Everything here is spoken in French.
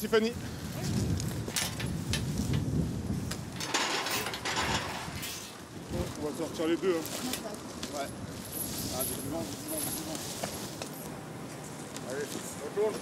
Merci Fanny. On va sortir les deux. Hein. Ouais. Ah, je te demande. Allez, retourne.